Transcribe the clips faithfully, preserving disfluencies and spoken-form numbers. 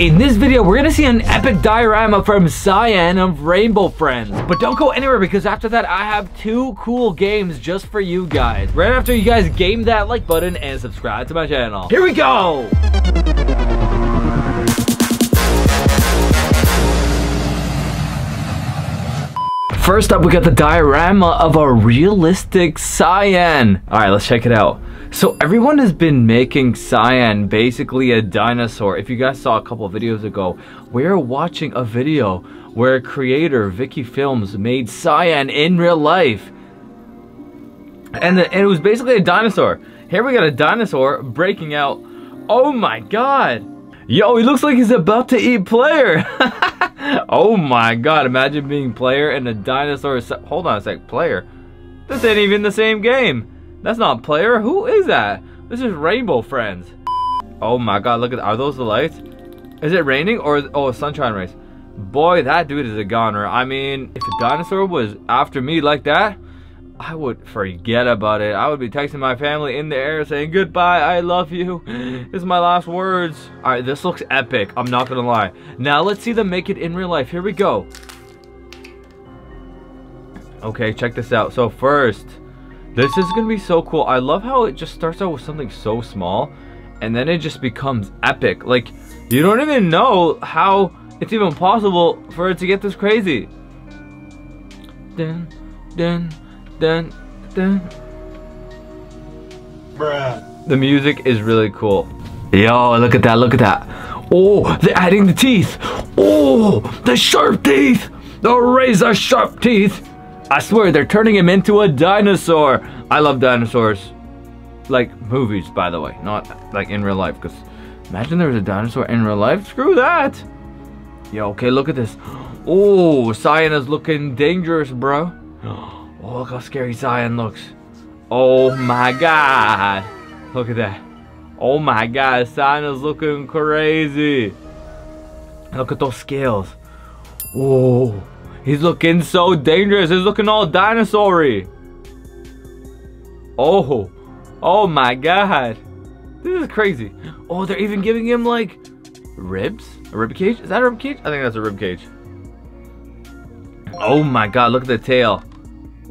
In this video, we're gonna see an epic diorama from Cyan of Rainbow Friends. But don't go anywhere, because after that, I have two cool games just for you guys. Right after you guys game that like button and subscribe to my channel. Here we go! First up, we got the diorama of a realistic Cyan. All right, let's check it out. So everyone has been making Cyan basically a dinosaur. If you guys saw a couple of videos ago, we were watching a video where creator Vicky Films made Cyan in real life. And, the, and it was basically a dinosaur. Here we got a dinosaur breaking out. Oh my God. Yo, he looks like he's about to eat player. Oh my God, imagine being player and a dinosaur. Hold on a sec, player? This ain't even the same game. That's not player, who is that? This is Rainbow Friends. Oh my God, look at, are those the lights? Is it raining or, oh, sunshine rays. Boy, that dude is a goner. I mean, if a dinosaur was after me like that, I would forget about it. I would be texting my family in the air saying, goodbye, I love you. This is my last words. All right, this looks epic. I'm not gonna lie. Now let's see them make it in real life. Here we go. Okay, check this out. So first, this is gonna be so cool. I love how it just starts out with something so small and then it just becomes epic. Like, you don't even know how it's even possible for it to get this crazy. Dun, dun. Dun, dun. Bruh. The music is really cool. Yo, look at that, look at that. Oh, they're adding the teeth. Oh, the sharp teeth. The razor sharp teeth. I swear, they're turning him into a dinosaur. I love dinosaurs. Like movies, by the way. Not like in real life. Because imagine there was a dinosaur in real life. Screw that. Yo, okay, look at this. Oh, Cyan is looking dangerous, bro. Oh, look how scary Cyan looks. Oh my God. Look at that. Oh my God, Cyan is looking crazy. Look at those scales. Oh, he's looking so dangerous. He's looking all dinosaur-y. Oh, oh my God. This is crazy. Oh, they're even giving him like ribs? A rib cage? Is that a rib cage? I think that's a rib cage. Oh my God, look at the tail.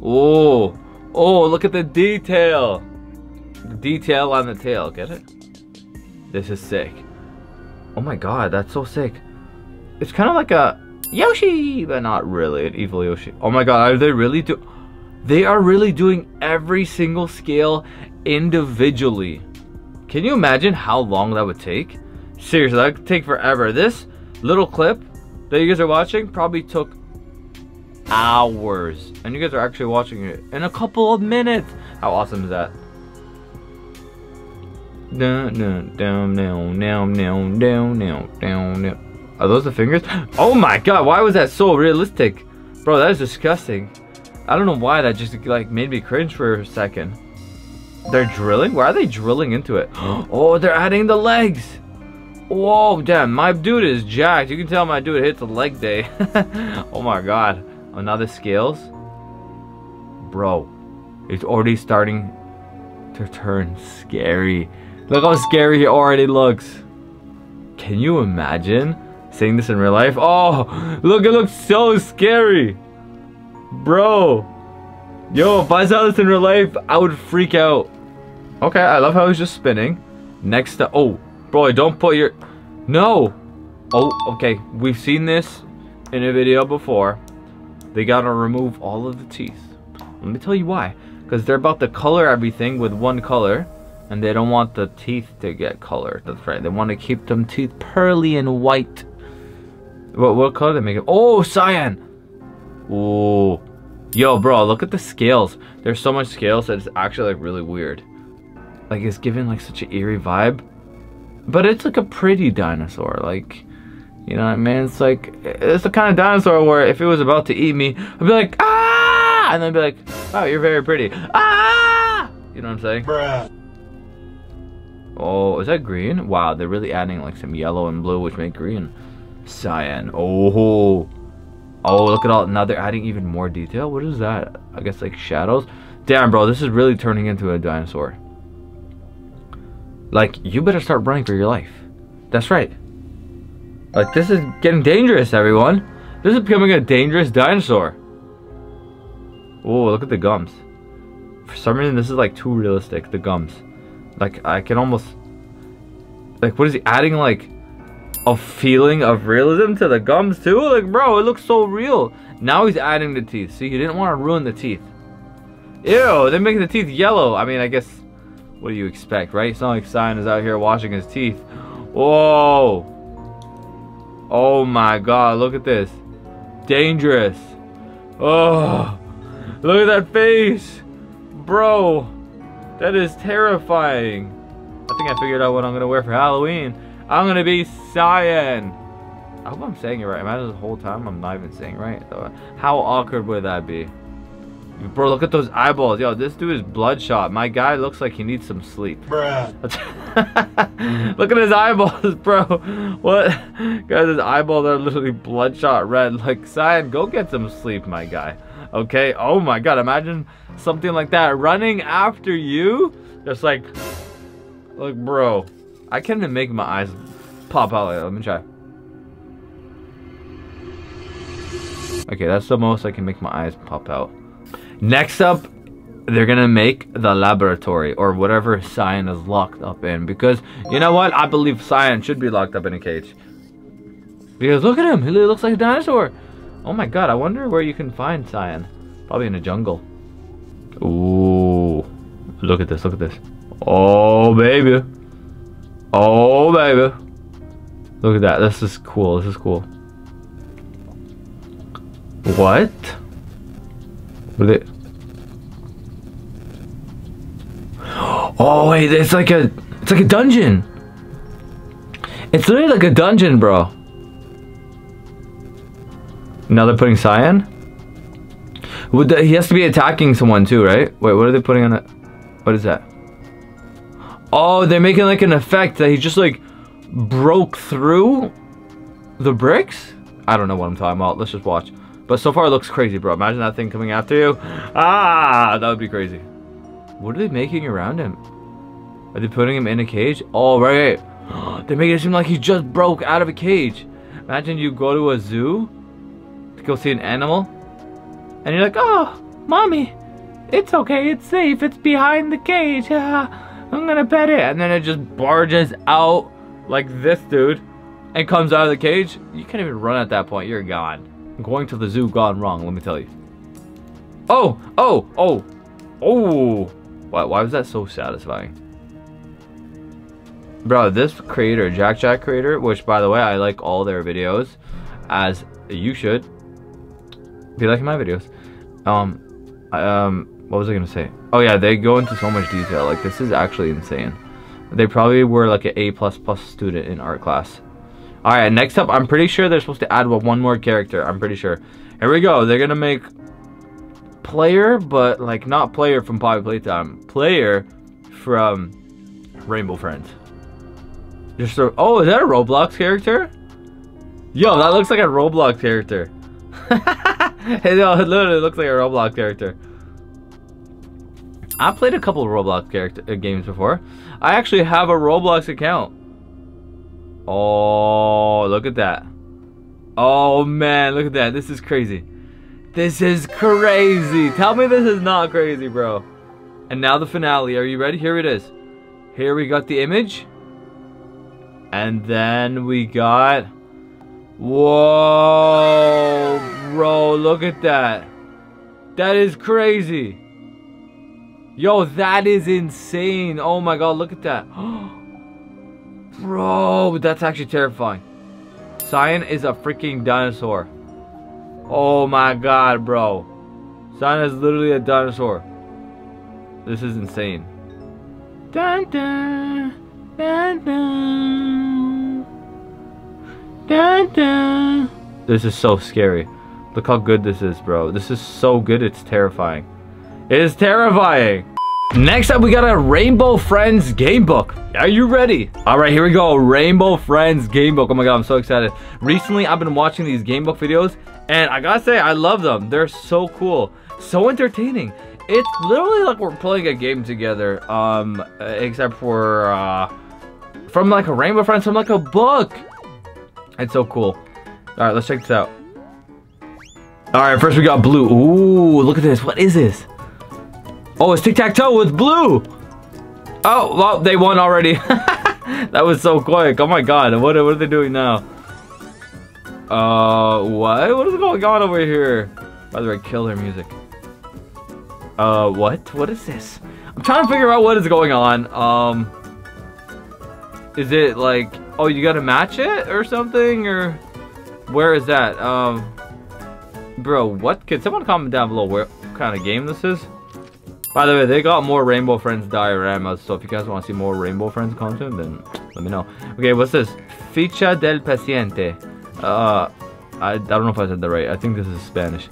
Oh, oh, look at the detail. The detail on the tail, get it? This is sick. Oh my God, that's so sick. It's kind of like a Yoshi, but not really, an evil Yoshi. Oh my God, are they really do? They are really doing every single scale individually. Can you imagine how long that would take? Seriously, that could take forever. This little clip that you guys are watching probably took hours, and you guys are actually watching it in a couple of minutes. How awesome is that? Down, down, down, down, down, down, down, down. Are those the fingers? Oh my God, why was that so realistic, bro? That is disgusting. I don't know why that just like made me cringe for a second. They're drilling. Why are they drilling into it? Oh, they're adding the legs. Whoa, damn, my dude is jacked. You can tell my dude hits a leg day. Oh my God. Another scales, bro. It's already starting to turn scary. Look how scary he already looks. Can you imagine seeing this in real life? Oh, look, it looks so scary, bro. Yo, if I saw this in real life, I would freak out. Okay, I love how he's just spinning. Next to, oh, bro, don't put your, no. Oh, okay, we've seen this in a video before. They gotta remove all of the teeth. Let me tell you why. Because they're about to color everything with one color, and they don't want the teeth to get colored. That's right. They want to keep them teeth pearly and white. What, what color they make it? Oh, Cyan! Ooh. Yo, bro, look at the scales. There's so much scales that it's actually like really weird. Like, it's giving like such an eerie vibe. But it's like a pretty dinosaur. Like, you know what I mean? It's like, it's the kind of dinosaur where if it was about to eat me, I'd be like, ah! And then I'd be like, wow, you're very pretty. Ah! You know what I'm saying? Bruh. Oh, is that green? Wow, they're really adding like some yellow and blue, which make green. Cyan. Oh. Oh, look at all. Now they're adding even more detail. What is that? I guess like shadows. Damn, bro, this is really turning into a dinosaur. Like, you better start running for your life. That's right. Like, this is getting dangerous, everyone. This is becoming a dangerous dinosaur. Oh, look at the gums. For some reason, this is like too realistic, the gums. Like, I can almost... Like, what is he adding, like, a feeling of realism to the gums too? Like, bro, it looks so real. Now he's adding the teeth. See, you didn't want to ruin the teeth. Ew, they're making the teeth yellow. I mean, I guess, what do you expect, right? It's not like Cyan is out here washing his teeth. Whoa. Oh my god, look at this. Dangerous. Oh, look at that face. Bro, that is terrifying. I think I figured out what I'm going to wear for Halloween. I'm going to be Cyan. I hope I'm saying it right. Imagine the whole time I'm not even saying it right. How awkward would that be? Bro, look at those eyeballs. Yo, this dude is bloodshot. My guy looks like he needs some sleep. Bruh. Look at his eyeballs, bro. What? Guys, his eyeballs are literally bloodshot red. Like, Cyan, go get some sleep, my guy. Okay? Oh my god, imagine something like that running after you. Just like... Look, bro. I can't even make my eyes pop out like that. Let me try. Okay, that's the most I can make my eyes pop out. Next up, they're gonna make the laboratory or whatever Cyan is locked up in, because you know what, I believe Cyan should be locked up in a cage, because look at him, he looks like a dinosaur. Oh my god, I wonder where you can find Cyan. Probably in a jungle. Ooh, look at this, look at this. Oh baby, oh baby, look at that. This is cool, this is cool. What? What are they? Oh wait, it's like a, it's like a dungeon. It's literally like a dungeon, bro. Now they're putting Cyan? Would the, he has to be attacking someone too, right? Wait, what are they putting on that? What is that? Oh, they're making like an effect that he just like broke through the bricks? I don't know what I'm talking about. Let's just watch. But so far it looks crazy, bro. Imagine that thing coming after you. Ah, that would be crazy. What are they making around him? Are they putting him in a cage? Oh, right. They're making it seem like he just broke out of a cage. Imagine you go to a zoo to go see an animal. And you're like, oh, mommy, it's okay. It's safe. It's behind the cage. I'm going to pet it. And then it just barges out like this dude and comes out of the cage. You can't even run at that point. You're gone. Going to the zoo gone wrong, let me tell you. Oh, oh, oh, oh. Why, why was that so satisfying? Bro, this creator, Jack Jack creator, which by the way, I like all their videos, as you should be liking my videos. Um, um, what was I gonna say? Oh yeah, they go into so much detail. Like, this is actually insane. They probably were like an A plus plus student in art class. Alright, next up, I'm pretty sure they're supposed to add one more character. I'm pretty sure. Here we go. They're going to make Player, but like not Player from Poppy Playtime. Player from Rainbow Friends. Just a, oh, is that a Roblox character? Yo, that looks like a Roblox character. It literally looks like a Roblox character. I played a couple of Roblox character uh, games before. I actually have a Roblox account. Oh, look at that. Oh man, look at that. This is crazy. This is crazy. Tell me this is not crazy, bro. And now the finale. Are you ready? Here it is. Here we got the image. And then we got... Whoa, bro. Look at that. That is crazy. Yo, that is insane. Oh my god, look at that. Oh. Bro, that's actually terrifying. Cyan is a freaking dinosaur. Oh my god, bro. Cyan is literally a dinosaur. This is insane. Dun dun dun dun dun dun. This is so scary. Look how good this is, bro. This is so good, it's terrifying. It is terrifying. Next up, we got a Rainbow Friends gamebook. Are you ready? All right, here we go. Rainbow Friends gamebook. Oh my god, I'm so excited. Recently, I've been watching these gamebook videos, and I gotta say, I love them. They're so cool, so entertaining. It's literally like we're playing a game together, um, except for uh, from like a Rainbow Friends, from like a book. It's so cool. Alright, let's check this out. Alright, first we got blue. Ooh, look at this. What is this? Oh, it's tic-tac-toe with blue! Oh, well, they won already. That was so quick. Oh my god, what, what are they doing now? Uh, what? What is going on over here? By the way, kill their music. Uh, what? What is this? I'm trying to figure out what is going on. Um, is it like, oh, you gotta match it or something? Or where is that? Um, bro, what? Can someone comment down below where, what kind of game this is? By the way, they got more Rainbow Friends dioramas, so if you guys want to see more Rainbow Friends content, then let me know. Okay, what's this? Ficha del paciente. Uh, I, I don't know if I said that right. I think this is Spanish.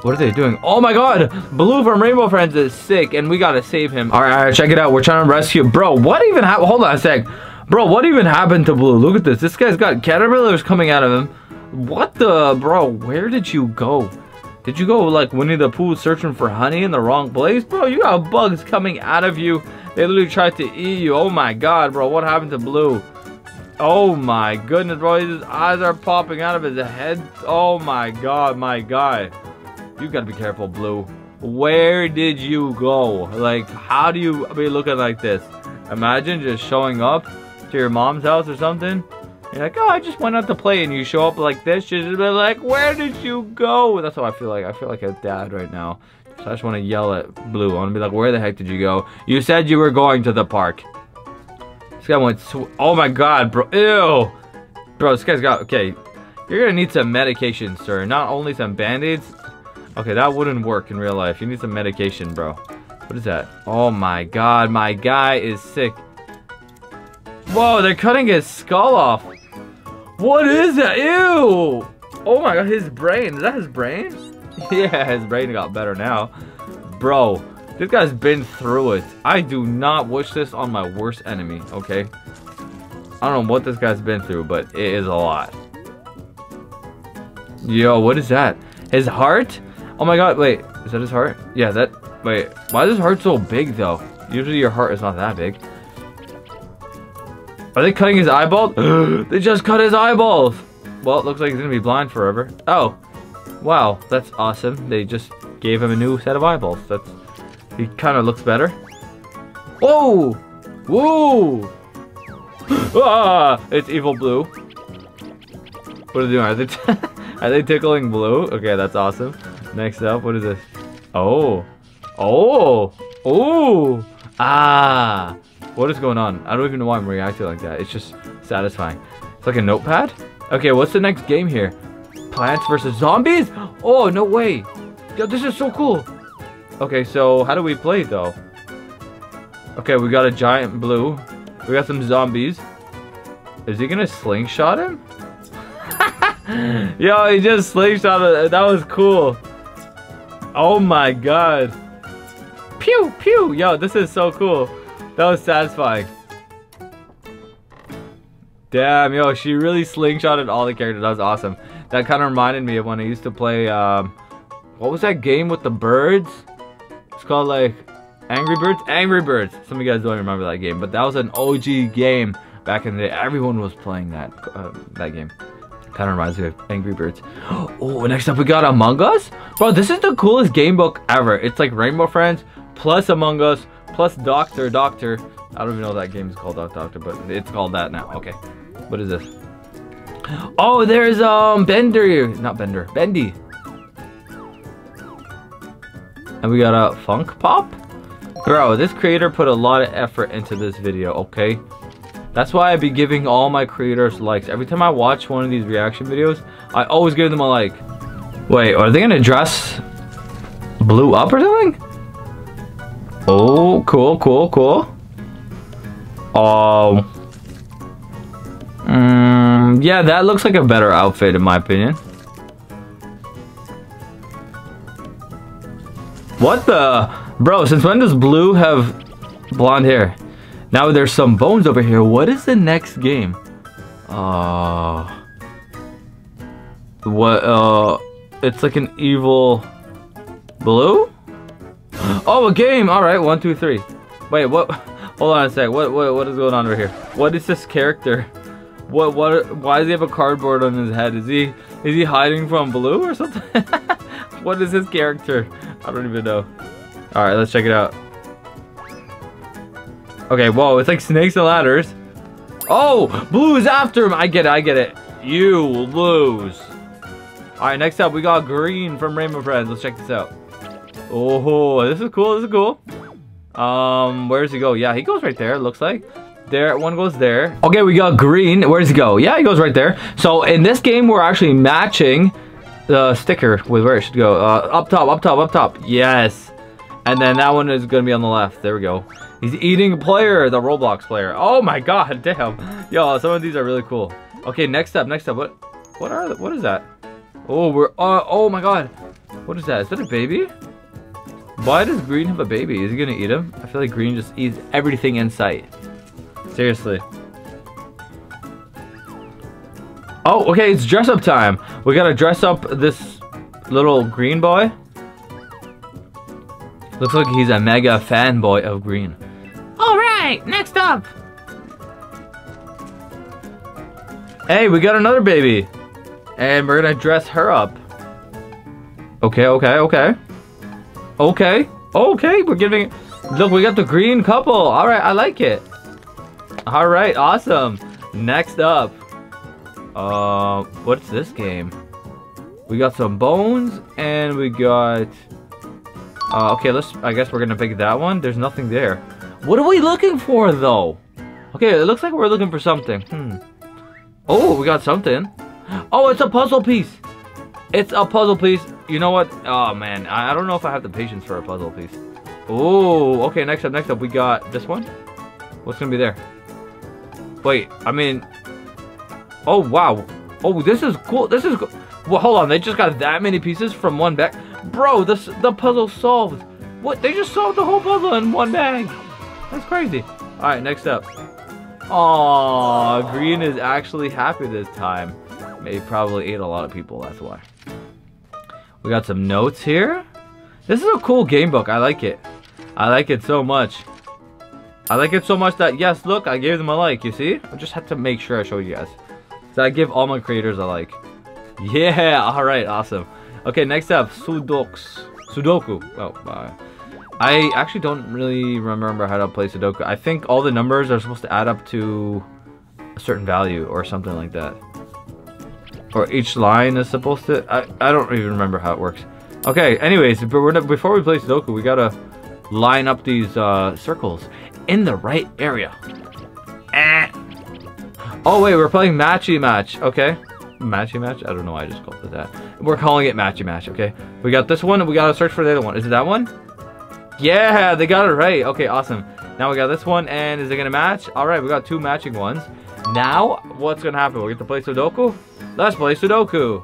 What are they doing? Oh my god! Blue from Rainbow Friends is sick, and we gotta save him. Alright, alright, check it out. We're trying to rescue... Bro, what even happened? Hold on a sec. Bro, what even happened to Blue? Look at this. This guy's got caterpillars coming out of him. What the... Bro, where did you go? Did you go like Winnie the Pooh searching for honey in the wrong place? Bro, you got bugs coming out of you. They literally tried to eat you. Oh my god, bro. What happened to Blue? Oh my goodness, bro. His eyes are popping out of his head. Oh my god, my guy. You gotta be careful, Blue. Where did you go? Like, how do you be looking like this? Imagine just showing up to your mom's house or something. You're like, oh, I just went out to play, and you show up like this, just be like, where did you go? That's how I feel like. I feel like a dad right now. So I just want to yell at Blue. I want to be like, where the heck did you go? You said you were going to the park. This guy went, sw oh my god, bro, ew. Bro, this guy's got, okay, you're going to need some medication, sir. Not only some Band-Aids. Okay, that wouldn't work in real life. You need some medication, bro. What is that? Oh my god, my guy is sick. Whoa, they're cutting his skull off. What is that? Ew! Oh my god, his brain. Is that his brain? Yeah, his brain got better now. Bro, this guy's been through it. I do not wish this on my worst enemy, okay? I don't know what this guy's been through, but it is a lot. Yo, what is that? His heart? Oh my god, wait. Is that his heart? Yeah, that... Wait, why is his heart so big, though? Usually your heart is not that big. Are they cutting his eyeball? They just cut his eyeballs! Well, it looks like he's gonna be blind forever. Oh. Wow, that's awesome. They just gave him a new set of eyeballs. That's... He kind of looks better. Whoa! Whoa! Ah! It's evil Blue. What are they doing? Are they, t are they tickling Blue? Okay, that's awesome. Next up, what is this? Oh. Oh! Oh! Ah! What is going on? I don't even know why I'm reacting like that. It's just satisfying. It's like a notepad? Okay, what's the next game here? Plants versus Zombies? Oh, no way. Yo, this is so cool. Okay, so how do we play, though? Okay, we got a giant Blue. We got some zombies. Is he gonna slingshot him? Yo, he just slingshot him. That was cool. Oh, my God. Pew, pew. Yo, this is so cool. That was satisfying. Damn, yo, she really slingshotted all the characters. That was awesome. That kind of reminded me of when I used to play, um... what was that game with the birds? It's called, like, Angry Birds? Angry Birds! Some of you guys don't remember that game, but that was an O G game back in the day. Everyone was playing that, uh, that game. Kind of reminds me of Angry Birds. Oh, next up we got Among Us? Bro, this is the coolest game book ever. It's like Rainbow Friends, plus Among Us, plus Doctor, Doctor. I don't even know that game is called Doctor, but it's called that now. Okay. What is this? Oh, there's, um, Bender. Not Bender. Bendy. And we got a uh, Funk Pop? Bro, this creator put a lot of effort into this video, okay? That's why I be giving all my creators likes. Every time I watch one of these reaction videos, I always give them a like. Wait, are they gonna dress Blue up or something? Oh, cool, cool, cool. Um, mm, yeah, that looks like a better outfit in my opinion. What the? Bro, since when does Blue have blonde hair? Now there's some bones over here. What is the next game? Uh, what, uh, it's like an evil Blue? Oh, a game! Alright, one, two, three. Wait, what? Hold on a sec. What, what, what is going on over here? What is this character? What? What? Why does he have a cardboard on his head? Is he? Is he hiding from Blue or something? What is his character? I don't even know. All right, let's check it out. Okay, whoa! It's like snakes and ladders. Oh, Blue is after him. I get it. I get it. You lose. All right, next up we got Green from Rainbow Friends. Let's check this out. Oh, this is cool. This is cool. Um, where does he go? Yeah, he goes right there. It looks like. There, one goes there. Okay, we got Green. Where does he go? Yeah, he goes right there. So in this game, we're actually matching the sticker with where it should go. Uh, up top, up top, up top. Yes. And then that one is gonna be on the left. There we go. He's eating a player, the Roblox player. Oh my God, damn. Yo, some of these are really cool. Okay, next up, next up. What? What are? The, what is that? Oh, we're. Uh, oh my God. What is that? Is that a baby? Why does Green have a baby? Is he gonna eat him? I feel like Green just eats everything in sight. Seriously. Oh, okay, it's dress up time. We gotta dress up this little Green boy. Looks like he's a mega fanboy of Green. Alright, next up. Hey, we got another baby. And we're gonna dress her up. Okay, okay, okay. Okay, okay, we're giving... Look, we got the Green couple. Alright, I like it. All right, awesome. Next up, uh, what's this game? We got some bones, and we got. Uh, okay, let's. I guess we're gonna pick that one. There's nothing there. What are we looking for, though? Okay, it looks like we're looking for something. Hmm. Oh, we got something. Oh, it's a puzzle piece. It's a puzzle piece. You know what? Oh man, I don't know if I have the patience for a puzzle piece. Oh, okay. Next up, next up, we got this one. What's gonna be there? Wait, I mean... Oh, wow. Oh, this is cool. This is cool. Well, hold on. They just got that many pieces from one bag? Bro, this, the puzzle solved. What? They just solved the whole puzzle in one bag. That's crazy. All right, next up. Aww, Green is actually happy this time. They probably ate a lot of people, that's why. We got some notes here. This is a cool game book. I like it. I like it so much. I like it so much that, yes, look, I gave them a like, you see? I just had to make sure I showed you guys. So I give all my creators a like. Yeah, alright, awesome. Okay, next up, Sudoks. Sudoku. Oh, uh, I actually don't really remember how to play Sudoku. I think all the numbers are supposed to add up to a certain value or something like that. Or each line is supposed to... I, I don't even remember how it works. Okay, anyways, but we're, before we play Sudoku, we gotta line up these uh, circles in the right area. Eh. Oh wait, we're playing matchy match. Okay, matchy match. I don't know why I just called it that. We're calling it matchy match. Okay, we got this one and we gotta search for the other one. Is it that one? Yeah, they got it right. Okay, awesome. Now we got this one, and is it gonna match? All right, we got two matching ones. Now what's gonna happen? We get to play Sudoku. Let's play Sudoku.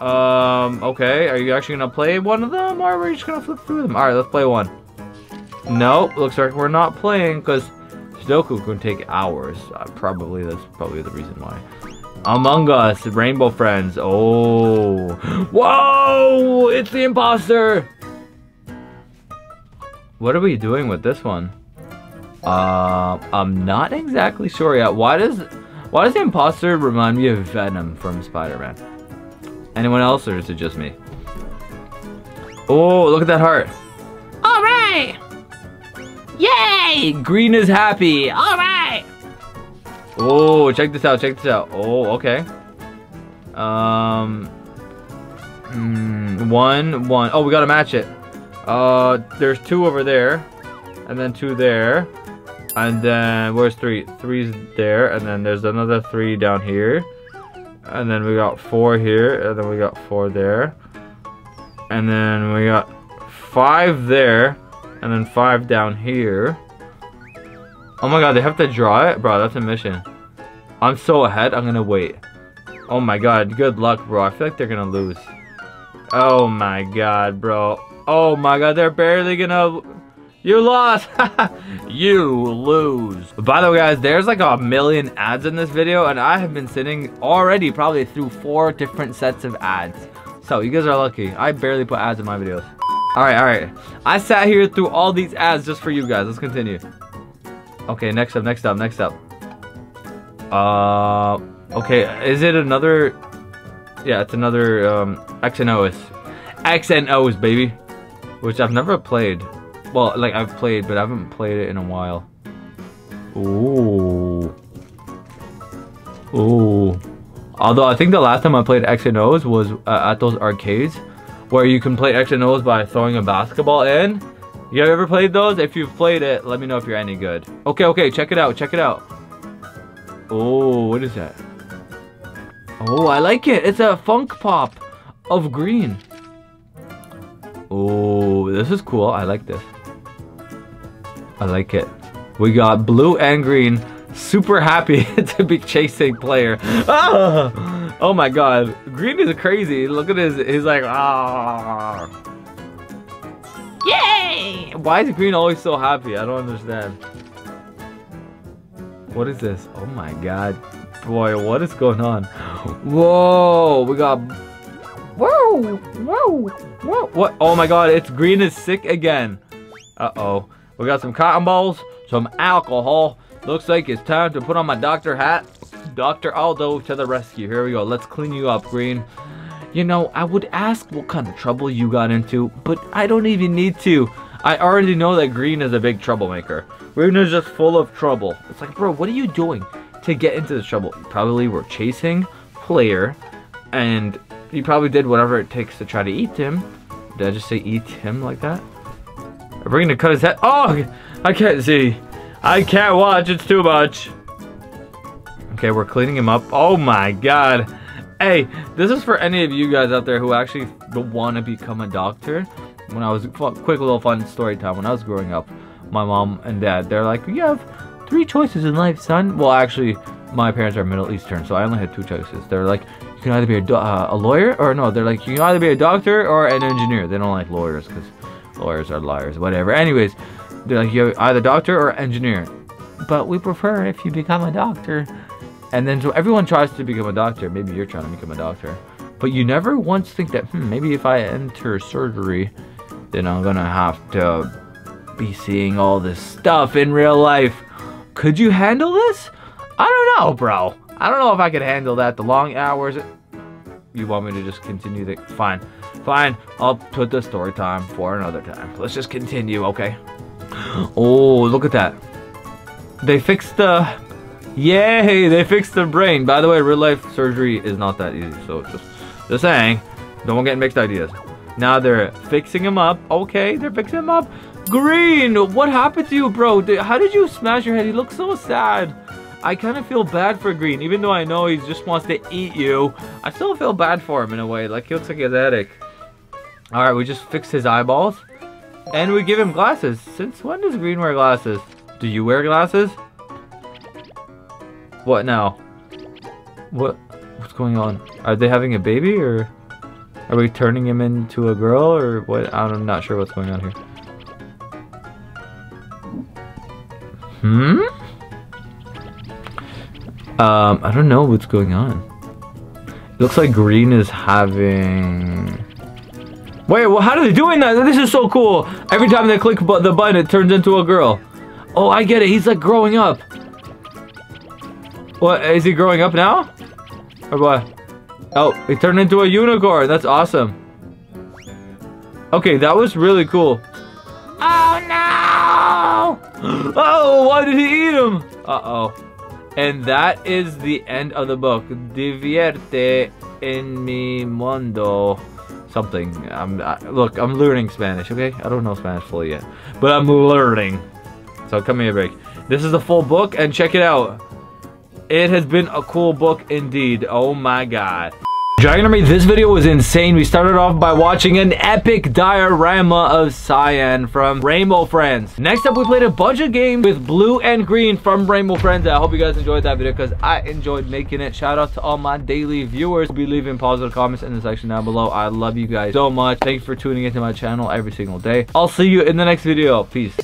Um okay, are you actually gonna play one of them, or are we just gonna flip through them? All right, let's play one. Nope, looks like we're not playing because Sudoku can take hours. Uh, probably, that's probably the reason why. Among Us, Rainbow Friends. Oh, whoa! It's the imposter. What are we doing with this one? Uh, I'm not exactly sure yet. Why does why does the imposter remind me of Venom from Spider-Man? Anyone else, or is it just me? Oh, look at that heart. All right. Yay! Green is happy. All right. Oh, check this out. Check this out. Oh, okay. Um, mm, one, one. Oh, we gotta match it. Uh, there's two over there, and then two there, and then where's three? Three's there, and then there's another three down here, and then we got four here, and then we got four there, and then we got five there. And then five down here. Oh my God, they have to draw it? Bro, that's a mission. I'm so ahead, I'm gonna wait. Oh my God, good luck, bro. I feel like they're gonna lose. Oh my God, bro. Oh my God, they're barely gonna... You lost! You lose. By the way, guys, there's like a million ads in this video, and I have been sitting already probably through four different sets of ads. So, you guys are lucky. I barely put ads in my videos. Alright, alright. I sat here through all these ads just for you guys. Let's continue. Okay, next up, next up, next up. Uh, Okay, is it another... Yeah, it's another um, X and O's. X and O's, baby! Which I've never played. Well, like, I've played, but I haven't played it in a while. Ooh. Ooh. Although, I think the last time I played X and O's was uh, at those arcades, where you can play X and O's by throwing a basketball in. You ever played those? If you've played it, let me know if you're any good. Okay, okay, check it out, check it out. Oh, what is that? Oh, I like it. It's a funk pop of green. Oh, this is cool. I like this. I like it. We got blue and green. Super happy to be chasing player. Ah! Oh my god. Green is crazy. Look at his, he's like, ah. Yay! Why is green always so happy? I don't understand. What is this? Oh my god. Boy, what is going on? Whoa, we got... Whoa, whoa, whoa. What? Oh my god, it's green is sick again. Uh-oh. We got some cotton balls, some alcohol. Looks like it's time to put on my doctor hat. Doctor Aldo to the rescue. Here we go. Let's clean you up, green. You know, I would ask what kind of trouble you got into, but I don't even need to. I already know that green is a big troublemaker. Green is just full of trouble. It's like, bro, what are you doing to get into this trouble? You probably were chasing player, and you probably did whatever it takes to try to eat him. Did I just say eat him like that? Are we gonna cut his head? Oh, I can't see. I can't watch, it's too much. Okay, we're cleaning him up. Oh my god. Hey, this is for any of you guys out there who actually want to become a doctor. When I was, quick little fun story time, when I was growing up, my mom and dad, they're like, you have three choices in life, son. Well, actually, my parents are Middle Eastern, so I only had two choices. They're like, you can either be a, do uh, a lawyer, or no, they're like, you can either be a doctor or an engineer. They don't like lawyers, because lawyers are liars, whatever. Anyways, they're like, you're either doctor or engineer. But we prefer if you become a doctor. And then so everyone tries to become a doctor. Maybe you're trying to become a doctor. But you never once think that, hmm, maybe if I enter surgery, then I'm gonna have to be seeing all this stuff in real life. Could you handle this? I don't know, bro. I don't know if I could handle that. The long hours. You want me to just continue the... Fine. Fine. I'll put the story time for another time. Let's just continue, okay? Oh, look at that. They fixed the... Yay! They fixed the brain. By the way, real-life surgery is not that easy. So, just, just saying. Don't get mixed ideas. Now they're fixing him up. Okay, they're fixing him up. Green, what happened to you, bro? How did you smash your head? You look so sad. I kind of feel bad for Green, even though I know he just wants to eat you. I still feel bad for him in a way. Like, he looks like he has a headache. Alright, we just fixed his eyeballs. And we give him glasses. Since when does Green wear glasses? Do you wear glasses? What now? What? What's going on? Are they having a baby, or... Are we turning him into a girl, or what? I'm not sure what's going on here. Hmm? Um, I don't know what's going on. It looks like Green is having... Wait, well, how are they doing that? This is so cool! Every time they click bu the button, it turns into a girl. Oh, I get it. He's, like, growing up. What? Is he growing up now? Or what? Oh, he turned into a unicorn. That's awesome. Okay, that was really cool. Oh, no! Oh, why did he eat him? Uh-oh. And that is the end of the book. Divierte en mi mundo. Something. I'm, I, look, I'm learning Spanish, okay? I don't know Spanish fully yet. But I'm learning. So come here, break. This is the full book, and check it out. It has been a cool book indeed. Oh my god. Dragon Army, this video was insane. We started off by watching an epic diorama of Cyan from Rainbow Friends. Next up, we played a bunch of games with blue and green from Rainbow Friends. I hope you guys enjoyed that video because I enjoyed making it. Shout out to all my daily viewers. Be leaving positive comments in the section down below. I love you guys so much. Thanks for tuning into my channel every single day. I'll see you in the next video. Peace.